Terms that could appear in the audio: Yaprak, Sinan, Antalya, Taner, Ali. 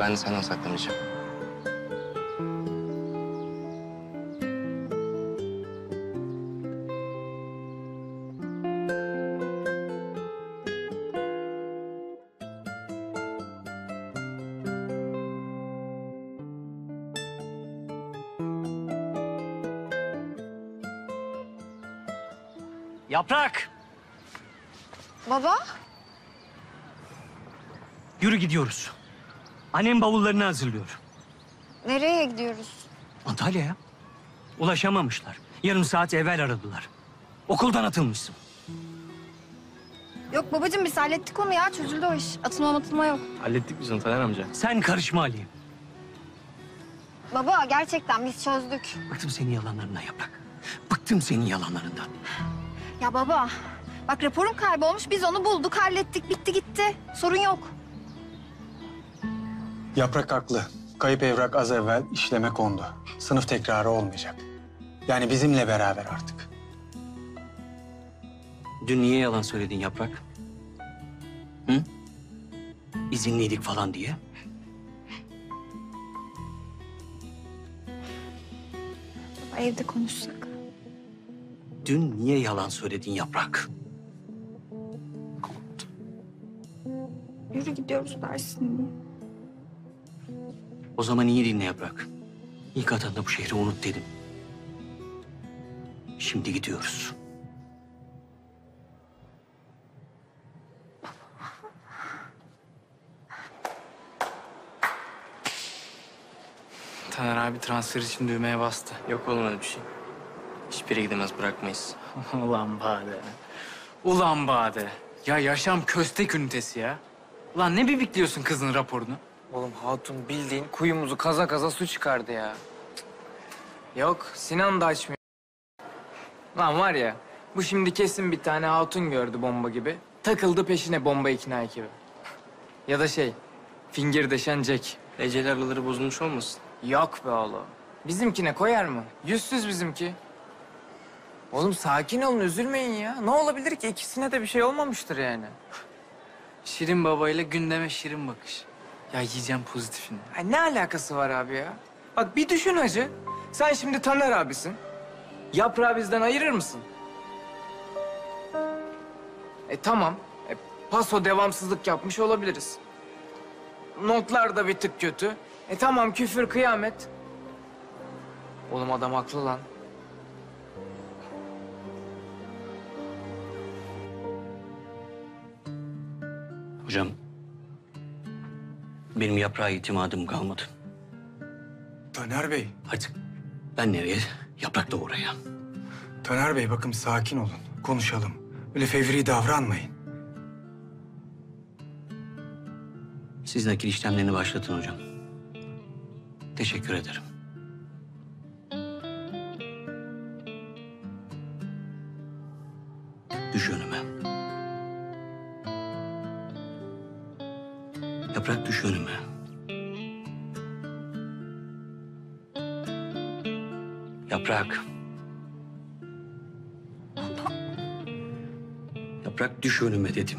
Ben de senden saklamayacağım. Yaprak! Baba? Yürü gidiyoruz. Annem bavullarını hazırlıyor. Nereye gidiyoruz? Antalya'ya. Ulaşamamışlar. Yarım saat evvel aradılar. Okuldan atılmışsın. Yok babacığım, biz hallettik onu ya. Çözüldü o iş. Atılma yok. Hallettik biz onu Taner amca. Sen karışma Ali'ye. Baba gerçekten biz çözdük. Bıktım senin yalanlarından Yaprak. Bıktım senin yalanlarından. Ya baba, bak raporum kaybolmuş, biz onu bulduk, hallettik, bitti gitti. Sorun yok. Yaprak haklı. Kayıp evrak az evvel işleme kondu. Sınıf tekrarı olmayacak. Yani bizimle beraber artık. Dün niye yalan söyledin Yaprak? Hı? İzinliydik falan diye. Baba, evde konuşsak. Dün niye yalan söyledin Yaprak? Yürü gidiyoruz dersin. O zaman iyi dinle Yaprak. İlk adanda bu şehri unut dedim. Şimdi gidiyoruz. Taner abi transfer için düğmeye bastı. Yok olmadı bir şey. Hiçbiri gidemez, bırakmayız. Ulan Bade. Ulan Bade. Ya yaşam köstek ünitesi ya. Ulan ne bibikliyorsun kızın raporunu? Oğlum hatun bildiğin kuyumuzu kaza kaza su çıkardı ya. Cık. Yok, Sinan da açmıyor. Lan var ya, bu şimdi kesin bir tane hatun gördü bomba gibi. Takıldı peşine bomba ikna ekibi. Ya da şey, fingir deşen Jack. Ecel araları bozulmuş olmasın? Yok be oğlum. Bizimkine koyar mı? Yüzsüz bizimki. Oğlum sakin olun, üzülmeyin ya. Ne olabilir ki? İkisine de bir şey olmamıştır yani. Şirin babayla gündeme şirin bakış. Ya yiyeceğim pozitifini. Ay ne alakası var abi ya? Bak bir düşün hacı. Sen şimdi Taner abisin. Yaprağı bizden ayırır mısın? Tamam. Paso devamsızlık yapmış olabiliriz. Notlar da bir tık kötü. Tamam, küfür kıyamet. Oğlum adam haklı lan. Hocam, benim Yaprağa itimadım kalmadı. Taner Bey. Artık ben nereye, Yaprak da oraya. Taner Bey, bakın sakin olun, konuşalım. Öyle fevri davranmayın. Siz nakil işlemlerini başlatın hocam. Teşekkür ederim. Düş önüme. Yaprak düş önüme. Yaprak. Baba. Yaprak düş önüme dedim.